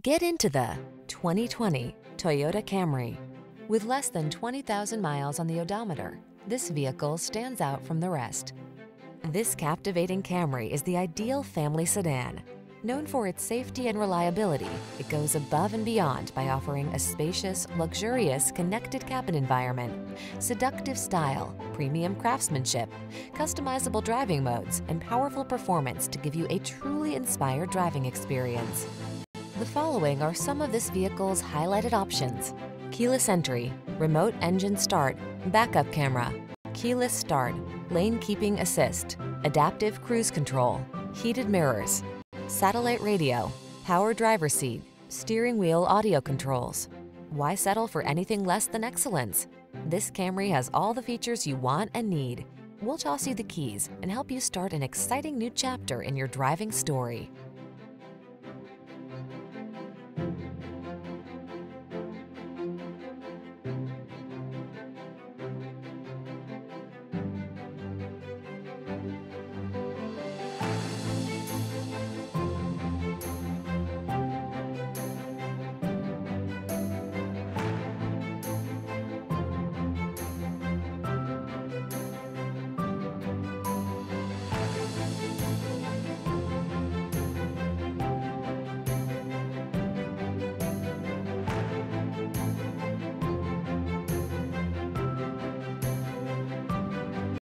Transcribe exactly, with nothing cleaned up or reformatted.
Get into the twenty twenty Toyota Camry. With less than twenty thousand miles on the odometer, this vehicle stands out from the rest. This captivating Camry is the ideal family sedan. Known for its safety and reliability, it goes above and beyond by offering a spacious, luxurious, connected cabin environment, seductive style, premium craftsmanship, customizable driving modes, and powerful performance to give you a truly inspired driving experience. The following are some of this vehicle's highlighted options: keyless entry, remote engine start, backup camera, keyless start, lane keeping assist, adaptive cruise control, heated mirrors, satellite radio, power driver's seat, steering wheel audio controls. Why settle for anything less than excellence? This Camry has all the features you want and need. We'll toss you the keys and help you start an exciting new chapter in your driving story.